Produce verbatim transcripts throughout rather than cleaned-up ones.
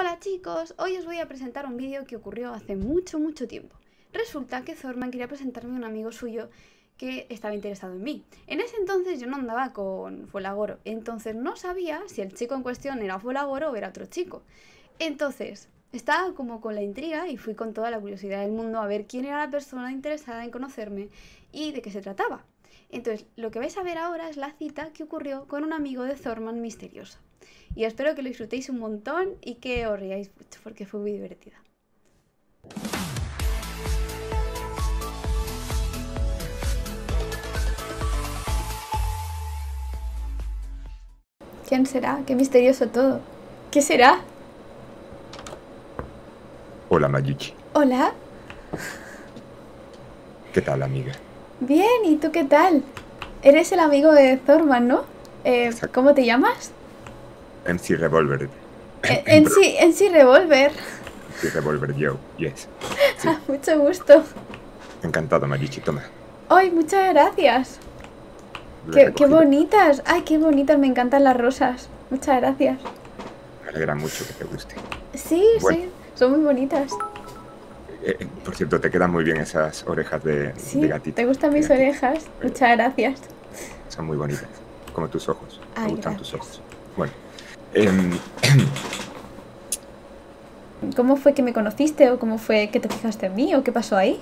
Hola chicos, hoy os voy a presentar un vídeo que ocurrió hace mucho mucho tiempo. Resulta que Thorman quería presentarme a un amigo suyo que estaba interesado en mí. En ese entonces yo no andaba con Folagor, entonces no sabía si el chico en cuestión era Folagor o era otro chico. Entonces estaba como con la intriga y fui con toda la curiosidad del mundo a ver quién era la persona interesada en conocerme y de qué se trataba. Entonces, lo que vais a ver ahora es la cita que ocurrió con un amigo de Thorman misterioso. Y espero que lo disfrutéis un montón y que os riáis mucho porque fue muy divertida. ¿Quién será? ¡Qué misterioso todo! ¿Qué será? Hola, Mayichi. Hola. ¿Qué tal, amiga? Bien, ¿y tú qué tal? Eres el amigo de Thorman, ¿no? Eh, ¿Cómo te llamas? M C Revolver. Eh, M C Revolver. M C Revolver, yo, yes. Sí. Ah, mucho gusto. Encantado, Mayichi, toma. ¡Ay, muchas gracias! Qué, ¡Qué bonitas! ¡Ay, qué bonitas! Me encantan las rosas. Muchas gracias. Me alegra mucho que te guste. Sí, bueno. Sí, son muy bonitas. Eh, por cierto, te quedan muy bien esas orejas de, sí, de gatito. ¿Te gustan mis gatito. orejas? Pero muchas gracias. Son muy bonitas, como tus ojos. Ay, me gustan gracias. tus ojos. Bueno. Eh, ¿Cómo fue que me conociste o cómo fue que te fijaste en mí o qué pasó ahí?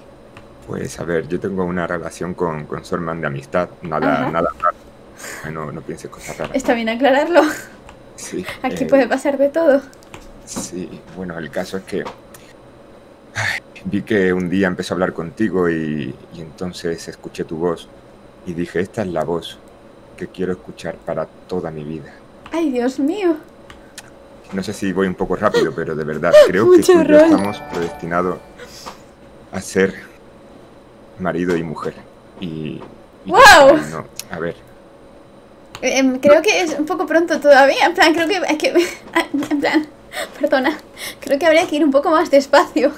Pues a ver, yo tengo una relación con, con Thorman de amistad, nada, Ajá. nada raro. Ay, no, no pienses cosas raras. Está bien aclararlo. Sí. Aquí eh, puede pasar de todo. Sí, bueno, el caso es que vi que un día empezó a hablar contigo y, y entonces escuché tu voz y dije, esta es la voz que quiero escuchar para toda mi vida. ¡Ay, Dios mío! No sé si voy un poco rápido, pero de verdad creo que tú y yo estamos predestinados a ser marido y mujer. Y, y ¡wow! No, a ver. Eh, creo no. que es un poco pronto todavía. En plan, creo que... Es que en plan, perdona. Creo que habría que ir un poco más despacio.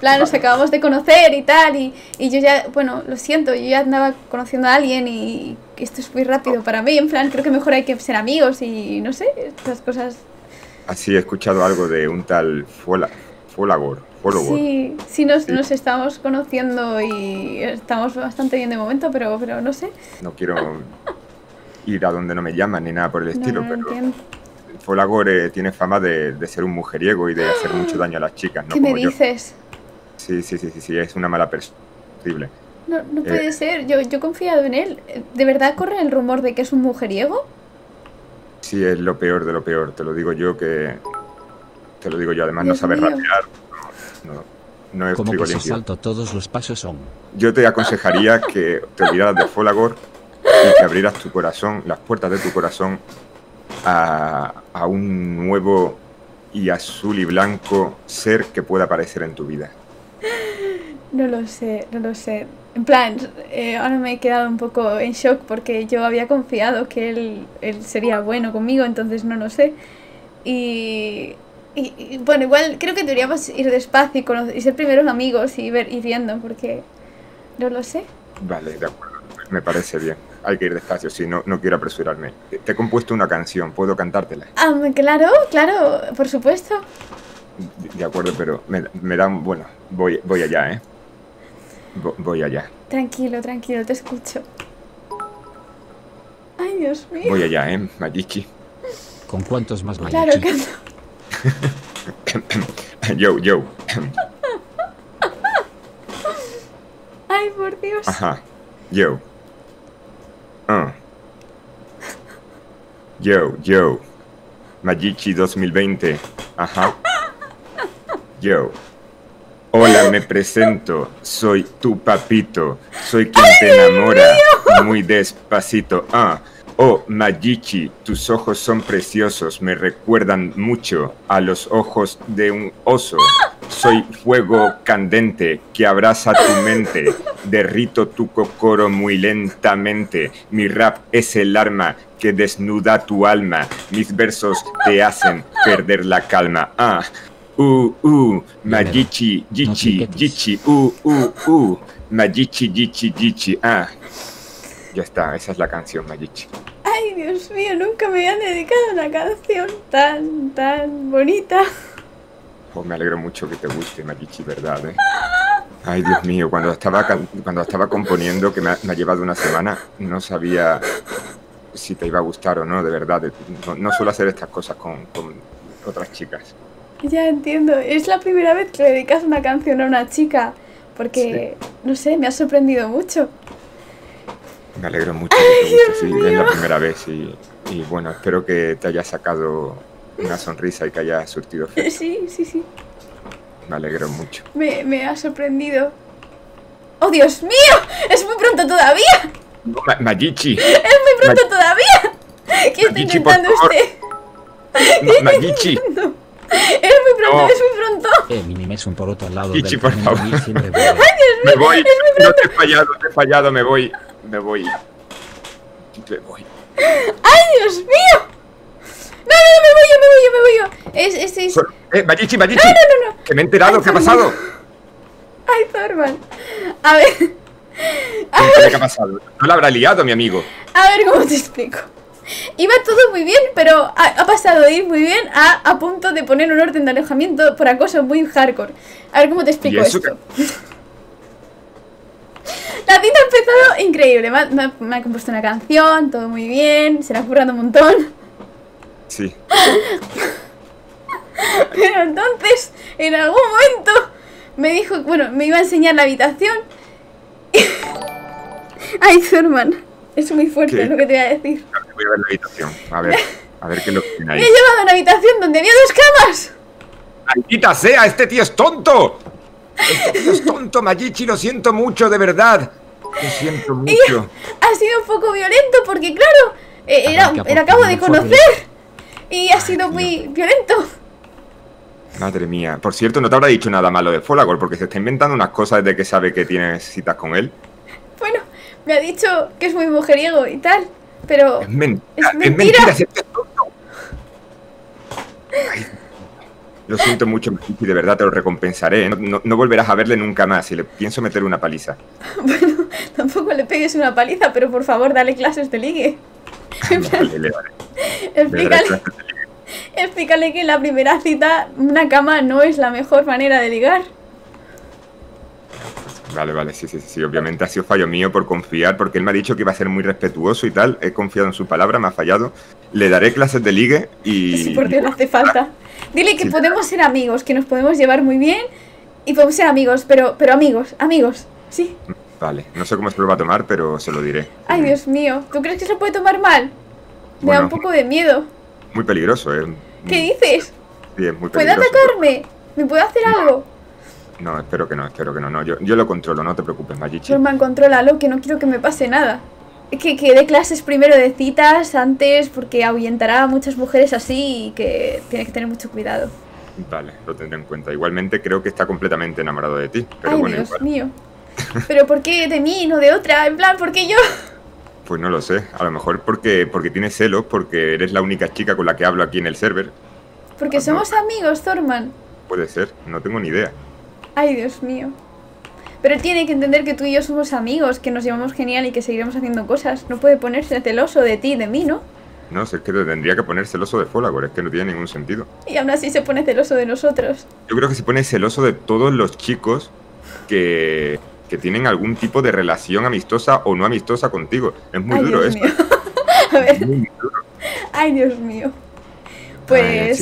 Claro, nos acabamos de conocer y tal, y, y yo ya, bueno, lo siento, yo ya andaba conociendo a alguien y esto es muy rápido para mí, en plan, creo que mejor hay que ser amigos y no sé, estas cosas. Así he escuchado algo de un tal Folagor. Sí, sí nos, sí nos estamos conociendo y estamos bastante bien de momento, pero, pero no sé. No quiero ir a donde no me llaman ni nada por el estilo, no, no, no pero... Entiendo. Folagor eh, tiene fama de, de ser un mujeriego y de hacer mucho daño a las chicas, ¿no? ¿Qué Como me dices? Yo. Sí, sí, sí, sí, sí, es una mala persona. Horrible. No, no puede eh, ser, yo, yo he confiado en él. ¿De verdad corre el rumor de que es un mujeriego? Sí, es lo peor de lo peor, te lo digo yo que... Te lo digo yo, además Dios no sabe rapear. No, no, no es trigo limpio. Salto todos los pasos son. Yo te aconsejaría que te olvidaras de Folagor y que abrieras tu corazón, las puertas de tu corazón, A, a un nuevo y azul y blanco ser que pueda aparecer en tu vida. No lo sé, no lo sé. En plan, eh, ahora me he quedado un poco en shock porque yo había confiado que él, él sería bueno conmigo, entonces no lo sé. Y, y, y bueno, igual creo que deberíamos ir despacio y, conocer, y ser primeros amigos y ver y viendo porque no lo sé. Vale, de acuerdo, me parece bien. Hay que ir despacio, si no, no quiero apresurarme. Te he compuesto una canción, ¿puedo cantártela? Ah, claro, claro, por supuesto. De acuerdo, pero me, me dan... Bueno, voy, voy allá, ¿eh? Bo, voy allá. Tranquilo, tranquilo, te escucho. Ay, Dios mío. Voy allá, ¿eh, Mayichi? ¿Con cuántos más Mayichi? Claro que no. Yo, yo. Ay, por Dios. Ajá, yo. Uh. Yo, yo, Mayichi dos mil veinte, ajá. Yo, hola, me presento, soy tu papito, soy quien te enamora, muy despacito. Ah, uh. oh, Mayichi, tus ojos son preciosos, me recuerdan mucho a los ojos de un oso. Soy fuego candente que abraza tu mente. Derrito tu cocoro muy lentamente. Mi rap es el arma que desnuda tu alma. Mis versos te hacen perder la calma. Ah, uh, uh, Mayichi, yichi, yichi, uh, uh, uh, Mayichi, yichi, yichi, ah. Ya está, esa es la canción, Mayichi. Ay, Dios mío, nunca me habían dedicado a una canción tan, tan bonita. Oh, me alegro mucho que te guste, Mayichi, ¿verdad? Eh? Ay, Dios mío, cuando estaba, cuando estaba componiendo, que me ha, me ha llevado una semana, no sabía si te iba a gustar o no, de verdad. No, no suelo hacer estas cosas con, con otras chicas. Ya entiendo. Es la primera vez que le dedicas una canción a una chica, porque, sí. no sé, me ha sorprendido mucho. Me alegro mucho que te guste, sí, mío. Es la primera vez y, y bueno, espero que te haya sacado una sonrisa y que haya surtido efecto. Sí, sí, sí. Me alegro mucho. Me, me ha sorprendido. ¡Oh, Dios mío! ¡Es muy pronto todavía! Ma Mayichi. ¡Es muy pronto Ma todavía! ¿Qué está intentando usted? Ma Mayichi. No. ¡Es muy pronto, no. es muy pronto! Eh, Minime es un poroto al lado Mayichi, del por favor. ¡Ay, Dios mío! Me voy. Es muy pronto. No te he fallado, te he fallado, me voy. Me voy. Me voy. ¡Ay, Dios mío! No, no, no, me voy yo, me voy yo, me voy yo. Es, es, es... Eh, Mayichi, Mayichi. No, no, no, no. Que me he enterado, ¿qué ha pasado? Ay, Thorman. A ver. A ver. ¿Qué ha pasado? No la habrá liado, mi amigo. A ver, ¿cómo te explico? Iba todo muy bien, pero ha, ha pasado de ir muy bien a, a punto de poner un orden de alejamiento por acoso muy hardcore. A ver, ¿cómo te explico esto? Que... La cita ha empezado increíble, me ha, me, ha, me ha compuesto una canción, todo muy bien, se la ha currado un montón. Sí. Pero entonces, en algún momento, me dijo, bueno, me iba a enseñar la habitación. Ay, Thorman, es muy fuerte ¿Qué? lo que te voy a decir. No, te voy a ver la habitación, a ver, a ver qué es lo que tiene ahí. Me he llevado a una habitación donde había dos camas. ¡Maldita sea, este tío es tonto! Este tío es tonto, Mayichi, lo siento mucho, de verdad. Lo siento mucho. Y ha sido un poco violento porque, claro, era, era acabo de conocer. Y ha sido muy violento. Madre mía. Por cierto, no te habrá dicho nada malo de Folagor, porque se está inventando unas cosas desde que sabe que tienes citas con él. Bueno, me ha dicho que es muy mujeriego y tal, pero... Es mentira, es mentira, es mentira, este es tonto. Ay. Lo siento mucho, Mayichi, de verdad te lo recompensaré. No, no, no volverás a verle nunca más y le pienso meter una paliza. Bueno, tampoco le pegues una paliza, pero por favor, dale clases de ligue. Vale, le daré. Explícale, le daré clases de ligue. Explícale que en la primera cita una cama no es la mejor manera de ligar. Vale, vale, sí, sí, sí. Obviamente ha sido fallo mío por confiar, porque él me ha dicho que iba a ser muy respetuoso y tal. He confiado en su palabra, me ha fallado. Le daré clases de ligue y... Sí, por Dios, no hace falta. Dile que sí. podemos ser amigos, que nos podemos llevar muy bien y podemos ser amigos, pero, pero amigos, amigos, ¿sí? Vale, no sé cómo se lo va a tomar, pero se lo diré. Ay, Dios mío, ¿tú crees que se lo puede tomar mal? Me bueno, da un poco de miedo. Muy peligroso, ¿eh? ¿Qué dices? Sí, es muy peligroso. ¿Puede atacarme? ¿Me puede hacer no. algo? No, espero que no, espero que no, no. Yo, yo lo controlo, no te preocupes, Mayichi. Norman, contrólalo, que no quiero que me pase nada. Que, que dé clases primero de citas antes, porque ahuyentará a muchas mujeres así y que tiene que tener mucho cuidado. Vale, lo tendré en cuenta. Igualmente creo que está completamente enamorado de ti. Pero Ay, bueno, Dios igual. mío. ¿Pero por qué de mí, no de otra? En plan, ¿por qué yo? Pues no lo sé. A lo mejor porque, porque tienes celos, porque eres la única chica con la que hablo aquí en el server. Porque ah, somos no. amigos, Thorman. Puede ser, no tengo ni idea. Ay, Dios mío. Pero tiene que entender que tú y yo somos amigos, que nos llevamos genial y que seguiremos haciendo cosas. No puede ponerse celoso de ti y de mí, ¿no? No, es que tendría que poner celoso de Folagor, es que no tiene ningún sentido. Y aún así se pone celoso de nosotros. Yo creo que se pone celoso de todos los chicos que, que tienen algún tipo de relación amistosa o no amistosa contigo. Es muy Ay, duro Dios esto. Mío. A ver. Es muy, muy duro. Ay, Dios mío. Pues Ay,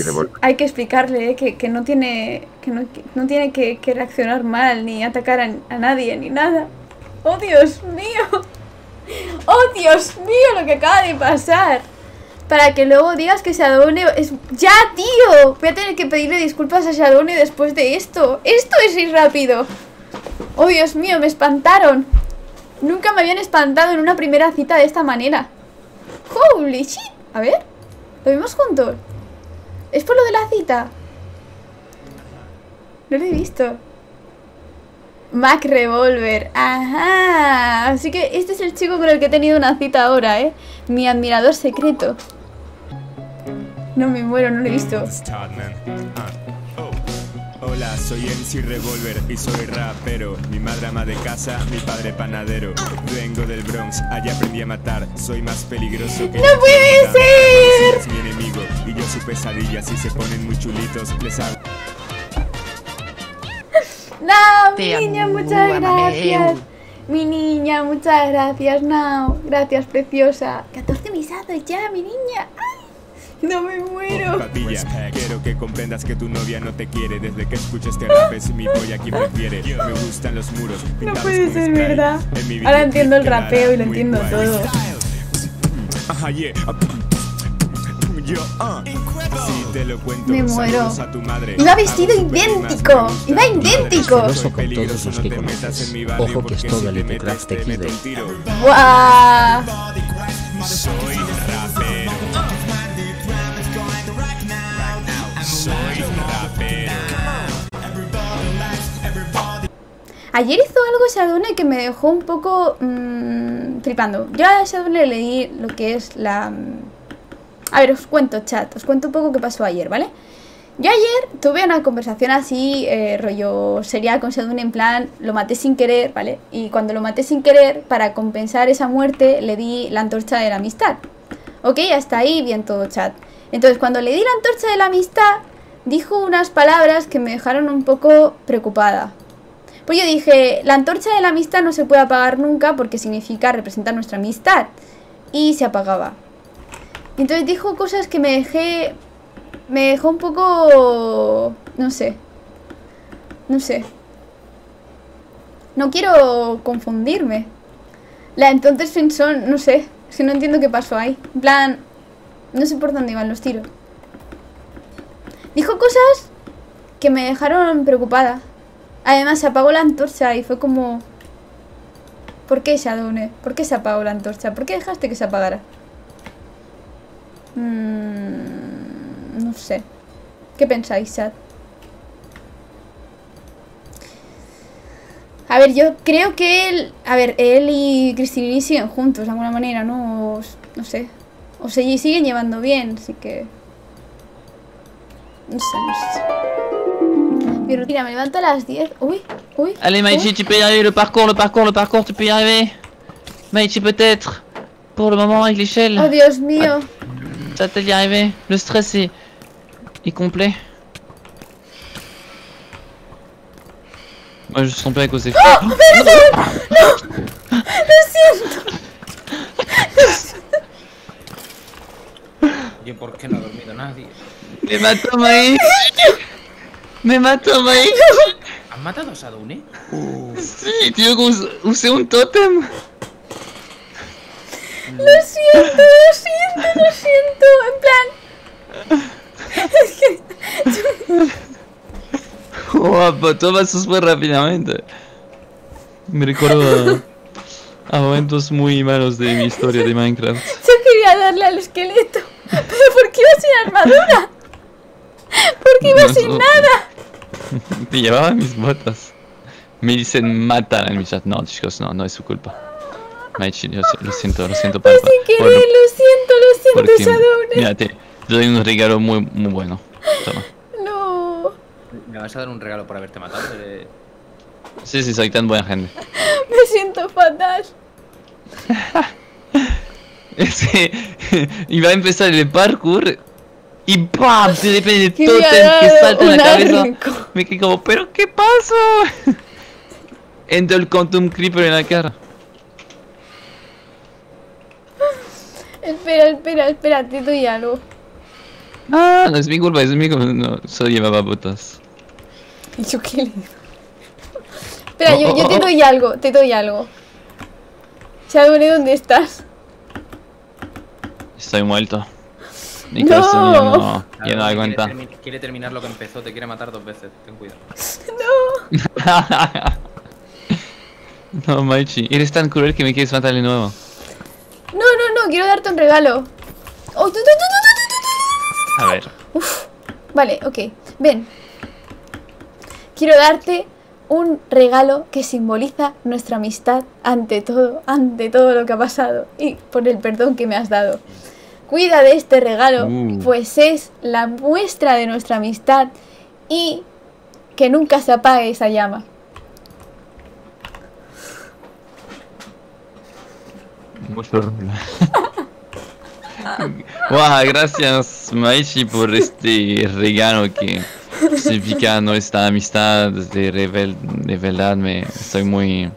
hay que explicarle eh, que, que no tiene que, no, que, no tiene que, que reaccionar mal, ni atacar a, a nadie, ni nada. ¡Oh, Dios mío! ¡Oh, Dios mío! Lo que acaba de pasar. Para que luego digas que Shadoune es... ¡Ya, tío! Voy a tener que pedirle disculpas a Shadoune después de esto. ¡Esto es ir rápido! ¡Oh, Dios mío! ¡Me espantaron! Nunca me habían espantado en una primera cita de esta manera. ¡Holy shit! A ver, ¿lo vimos juntos? ¿Es por lo de la cita? No lo he visto. Mac Revolver. Ajá. Así que este es el chico con el que he tenido una cita ahora, ¿eh? Mi admirador secreto. No me muero, no lo he visto. Hola, soy M C Revolver y soy rapero. Mi madre ama de casa, mi padre panadero. Vengo del Bronx, allá aprendí a matar. Soy más peligroso que... ¡No puede ser! Es mi enemigo y yo su pesadilla. Si se ponen muy chulitos, les hago... Nao, mi niña, muchas gracias. Mi niña, muchas gracias, Nao. Gracias, preciosa. catorce mesados ya, mi niña. ¡Ay! No me muero. Papilla, quiero que comprendas que tu novia no te quiere. Desde que escucho este rap es mi polla quien prefiere. Me gustan los muros. No puede ser verdad. Ahora entiendo el rapeo y lo entiendo todo. Yo, ah, si te lo cuento, me muero. A tu madre. Iba vestido idéntico. Iba idéntico. Madre, es con todos los que conoces. Ojo que es todo el Craft te quite. ¡Guau! Soy rapero. Soy rapero. Ayer hizo algo Shadoune que me dejó un poco mmm, flipando. Yo a Shadoune le di lo que es la... A ver, os cuento, chat, os cuento un poco qué pasó ayer, ¿vale? Yo ayer tuve una conversación así, eh, rollo sería con Shadoune, en plan, lo maté sin querer, ¿vale? Y cuando lo maté sin querer, para compensar esa muerte, le di la antorcha de la amistad. Ok, hasta ahí bien todo, chat. Entonces, cuando le di la antorcha de la amistad, dijo unas palabras que me dejaron un poco preocupada. Pues yo dije, la antorcha de la amistad no se puede apagar nunca porque significa representar nuestra amistad. Y se apagaba. Y entonces dijo cosas que me dejé... Me dejó un poco... No sé. No sé. No quiero confundirme. La entonces Fenson, no sé. Es que no entiendo qué pasó ahí. En plan... No sé por dónde iban los tiros. Dijo cosas que me dejaron preocupada. Además se apagó la antorcha y fue como... ¿Por qué, Shadoune? ¿Por qué se apagó la antorcha? ¿Por qué dejaste que se apagara? Mm, no sé. ¿Qué pensáis, chat? A ver, yo creo que él... A ver, él y Cristinini siguen juntos de alguna manera, ¿no? O, no sé. O se siguen llevando bien, así que... No sé, no sé. Mi rutina, me levanto a las diez. Uy, uy. Allez, Mayichi, tu peux y arriver. Le parcours, le parcours, le parcours, tu peux y arriver. Mayichi, peut-être. Pour le moment, avec l'échelle. Oh, Dios mío. Ça t'est d'y arriver. Le stress est, est complet. Moi, je sens pas à cause des feux. Oh, mais non, non, non. Lo siento. Yo, ¿por qué no ha dormido nadie? Me mató, Maíz. Me mató, Maíz. ¿Has matado a Shadoune? Uh. Sí, tío, usé un tótem. Lo siento, lo siento, lo siento. En plan... Es que... Guapo, todo pasó súper rápidamente. Me recuerdo a, a momentos muy malos de mi historia de Minecraft. Yo quería darle al esqueleto. Pero ¿por qué iba sin armadura? ¿Por qué iba no, sin no, nada? Te llevaba mis botas. Me dicen matan en mi chat. No, chicos, no, no es su culpa. Mayichi, yo lo siento, lo siento, papá. Pues sin querer, bueno, lo siento, lo siento, Shadoune. Mira, te doy un regalo muy, muy bueno. Toma. No. ¿Me vas a dar un regalo por haberte matado? ¿Te... Sí, sí, soy tan buena gente. Me siento fatal. Es que iba a empezar el parkour y ¡pam! Se depende de todo que salta en la cabeza. Me quedé como, ¿pero qué pasó? Entró el Quantum Creeper en la cara. Espera, espera, espera, te doy algo. Ah, no es mi culpa, es mi culpa. No, solo llevaba botas. Yo qué le digo. Espera, oh, yo, yo te doy algo, te doy algo. Shadoune, ¿dónde estás? Estoy muerto. Mi no. Yo no, yo no doy cuenta. Quiere, termi quiere terminar lo que empezó, te quiere matar dos veces, ten cuidado. No. No, Mayichi, eres tan cruel que me quieres matar de nuevo. No, no, no, quiero darte un regalo. Oh, tu, tu, tu, tu, tu, tu, tu. A ver. Uf. Vale, ok. Ven. Quiero darte un regalo que simboliza nuestra amistad ante todo, ante todo lo que ha pasado y por el perdón que me has dado. Cuida de este regalo, uh. pues es la muestra de nuestra amistad y que nunca se apague esa llama. Wow, gracias Mayichi por este regalo que significa nuestra amistad de, revel de verdad. Me estoy muy,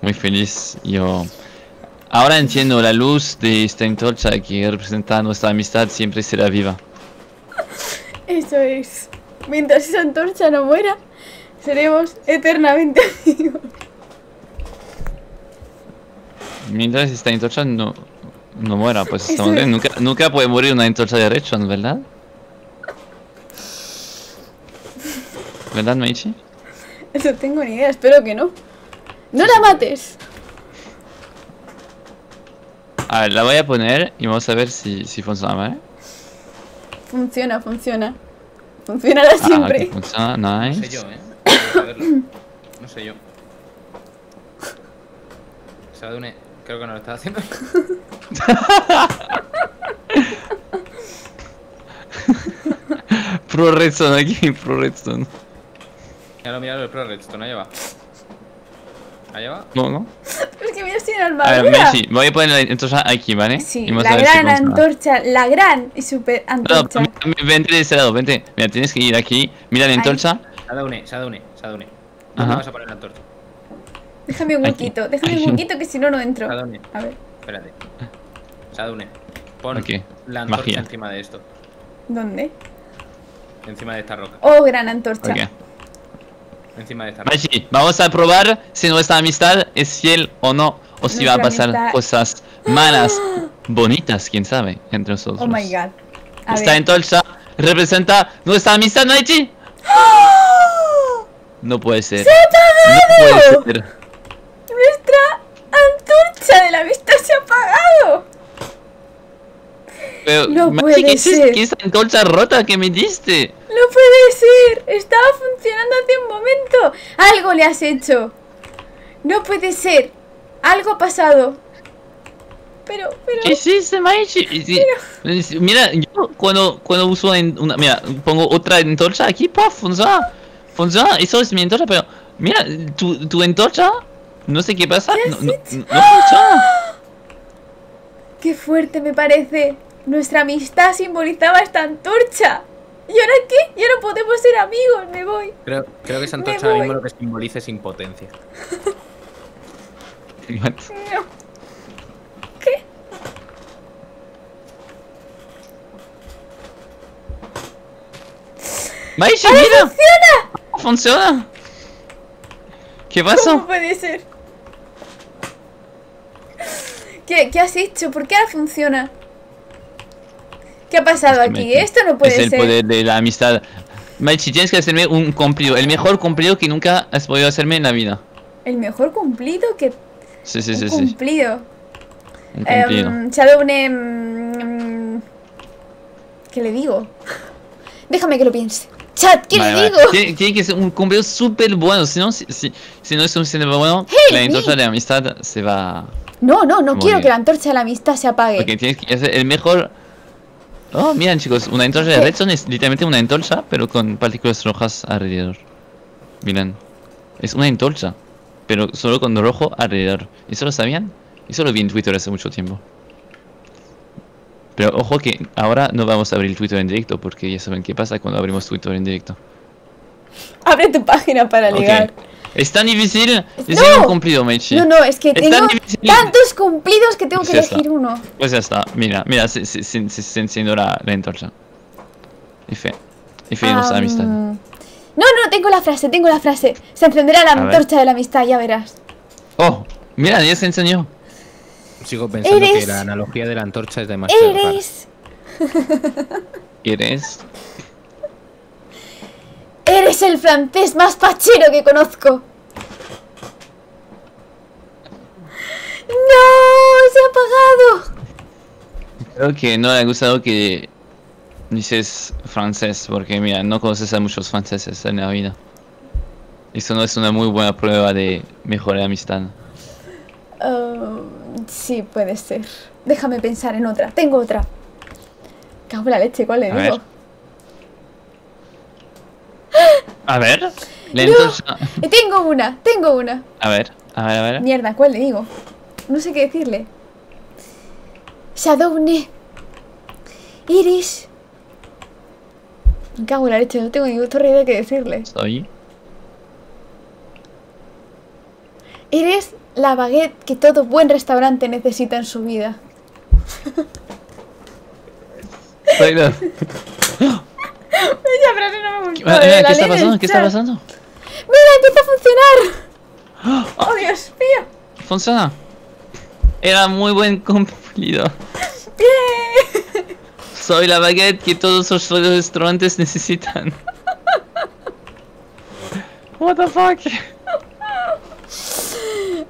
muy feliz. Yo ahora entiendo la luz de esta antorcha que representa nuestra amistad, siempre será viva. Eso es. Mientras esa antorcha no muera, seremos eternamente amigos. Mientras esta antorcha no, no muera, pues estamos bien. Nunca, nunca puede morir una antorcha de Redstone, ¿verdad? ¿Verdad, Mayichi? No tengo ni idea, espero que no. ¡No la mates! A ver, la voy a poner y vamos a ver si, si funciona, ¿vale? Funciona, funciona. Funcionará siempre. Ah, funciona, nice. No sé yo, ¿eh? A verlo. No sé yo. Shadoune, creo que no lo estás haciendo. Pro Redstone aquí, Pro Redstone. Míralo, míralo, el Pro Redstone, ahí va. Ahí va. No, no. Es que mira, estoy en armadura. A ver, Messi, voy a poner la antorcha aquí, ¿vale? Sí, y la gran si antorcha, la gran y super antorcha. No, no, vente de ese lado, vente. Mira, tienes que ir aquí, mira la antorcha. Shadoune, Shadoune, Shadoune. No vas a poner la antorcha. Déjame un huequito, aquí. déjame aquí. un huequito que si no, no entro. Shadoune, a ver. Espérate. Shadoune, pon okay. la antorcha Magia. encima de esto. ¿Dónde? Encima de esta roca. Oh, gran antorcha. Okay. Encima de esta roca. Mayichi, vamos a probar si nuestra amistad es fiel o no. O si nuestra va a pasar amistad... cosas malas, ¡ah! Bonitas, quién sabe, entre nosotros. Oh my god. A esta antorcha representa nuestra amistad, Mayichi. ¡Oh! No puede ser. ¡Se ha apagado! No puede ser. Nuestra antorcha de la amistad se ha apagado. Pero, no puede ¿qué ser. Es, ¿Qué es la antorcha rota que me diste? No puede ser. Estaba funcionando hace un momento. Algo le has hecho. No puede ser. Algo ha pasado. Pero, pero. ¿Qué hiciste, Mayichi? Pero... Mira, yo cuando, cuando uso una. Mira, pongo otra antorcha aquí, ¡paf! Funciona. Funciona. Eso es mi antorcha, pero. Mira, tu, tu antorcha. No sé qué pasa. ¿Qué no, no, no funciona. ¡Qué fuerte me parece! Nuestra amistad simbolizaba esta antorcha. ¿Y ahora qué? Ya no podemos ser amigos, me voy. Creo, creo que esa antorcha ahora mismo lo que simboliza es impotencia. No. ¿Qué? ¡Mayichi, mira! ¡Funciona! ¡Funciona! ¿Qué pasó? ¿Cómo puede ser? ¿Qué, ¿Qué has hecho? ¿Por qué ahora funciona? ¿Qué ha pasado aquí? Esto no puede ser. Es el poder de la amistad. Mayichi, tienes que hacerme un cumplido. El mejor cumplido que nunca has podido hacerme en la vida. ¿El mejor cumplido que...? Sí, sí, sí. Un cumplido. Un cumplido. Um, Shadoune... Um, ¿Qué le digo? Déjame que lo piense. Chat, ¿qué vale, le digo? Vale. Tiene, tiene que ser un cumplido súper bueno. Si no, si, si, si no es un cumplido bueno, hey, la antorcha de la amistad se va... No, no, no quiero bien. que la antorcha de la amistad se apague. Porque tienes que hacer el mejor... Oh, miren chicos, una antorcha de Redstone es literalmente una antorcha, pero con partículas rojas alrededor. Miren, es una antorcha, pero solo con rojo alrededor. ¿Eso lo sabían? Eso lo vi en Twitter hace mucho tiempo. Pero ojo que ahora no vamos a abrir Twitter en directo, porque ya saben qué pasa cuando abrimos Twitter en directo. Abre tu página para ligar. Okay. Es tan difícil, es no. un cumplido, Mayichi. No, no, es que es tengo tantos cumplidos que tengo pues que elegir está. uno. Pues ya está, mira, mira, se, se, se, se encendió la, la antorcha. F, F um... nos amistad. No, no, tengo la frase, tengo la frase. Se encenderá la antorcha de la amistad, ya verás. Oh, mira, ya se encendió. Sigo pensando Eres... que la analogía de la antorcha es demasiado Eres... rara. Eres... Eres el francés más pachero que conozco. ¡No! ¡Se ha apagado! Creo que no le ha gustado que dices francés, porque mira, no conoces a muchos franceses en la vida. Eso no es una muy buena prueba de mejor amistad. Uh, sí, puede ser. Déjame pensar en otra. Tengo otra. Cago en la leche, ¿cuál le digo? A ver, lentos. No, tengo una, tengo una. A ver, a ver, a ver. Mierda, ¿cuál le digo? No sé qué decirle. Shadoune, Iris, Me cago en la leche, no tengo ninguna torre idea que decirle. Soy... Eres la baguette que todo buen restaurante necesita en su vida. Soy la... Esa frase no me gustó. ¿Qué, eh, ¿qué está pasando? ¿Qué está pasando? ¡Mira, empieza a funcionar! ¡Oh, oh Dios mío! Funciona. Era muy buen cumplido. ¡Bien! Soy la baguette que todos los restaurantes necesitan. What the fuck?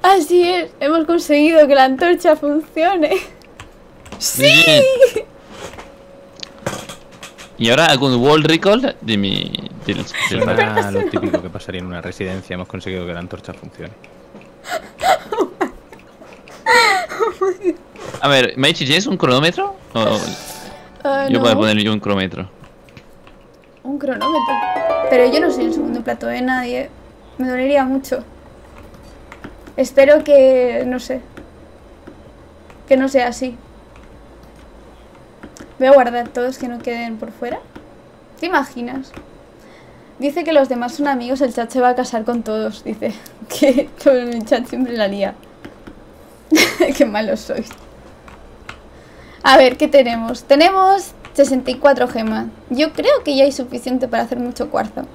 Así es, hemos conseguido que la antorcha funcione. ¡Sí! Bien. Y ahora hago un wall recall de mi... De los, de los... Ah, lo típico que pasaría en una residencia. Hemos conseguido que la antorcha funcione. A ver, Mayichi, ¿tienes un cronómetro? O... Uh, yo no. Voy a poner yo un cronómetro. ¿Un cronómetro? Pero yo no soy el segundo plato de nadie. Me dolería mucho. Espero que... no sé. Que no sea así. Voy a guardar todos que no queden por fuera. ¿Te imaginas? Dice que los demás son amigos, el chat se va a casar con todos. Dice que todo el chat siempre la lía. Qué malos sois. A ver, ¿qué tenemos? Tenemos sesenta y cuatro gemas. Yo creo que ya hay suficiente para hacer mucho cuarzo.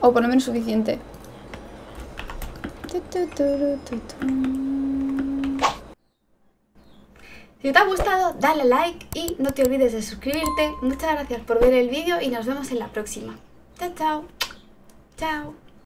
O por lo menos suficiente. Si te ha gustado, dale like y no te olvides de suscribirte. Muchas gracias por ver el vídeo y nos vemos en la próxima. Chao, chao. Chao.